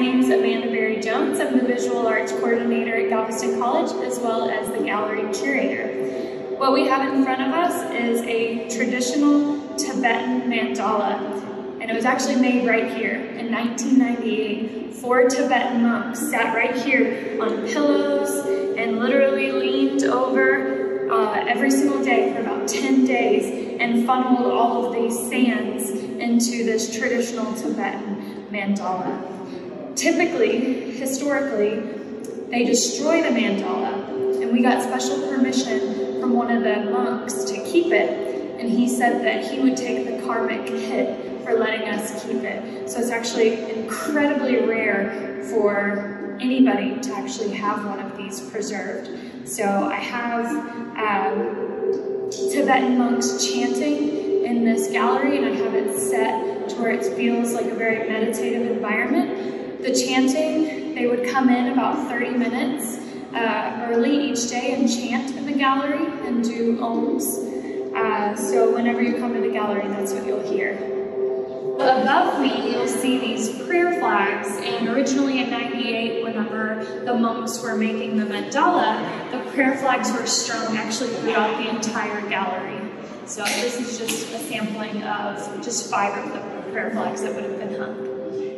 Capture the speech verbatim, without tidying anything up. name is Amanda Berry Jones. I'm the Visual Arts Coordinator at Galveston College, as well as the Gallery Curator. What we have in front of us is a traditional Tibetan mandala, and it was actually made right here in nineteen ninety-eight. Four Tibetan monks sat right here on pillows and literally leaned over uh, every single day for about ten days and funneled all of these sands into this traditional Tibetan mandala. Typically, historically, they destroy the mandala, and we got special permission from one of the monks to keep it, and he said that he would take the karmic hit for letting us keep it. So it's actually incredibly rare for anybody to actually have one of these preserved. So I have um, Tibetan monks chanting in this gallery, and I have it set where it feels like a very meditative environment. The chanting, they would come in about thirty minutes uh, early each day and chant in the gallery and do ohms. Uh, so whenever you come to the gallery, that's what you'll hear. Above me, you'll see these prayer flags, and originally in ninety-eight, whenever the monks were making the mandala, the prayer flags were strung actually throughout the entire gallery. So this is just a sampling of just five of the prayer flags that would have been hung.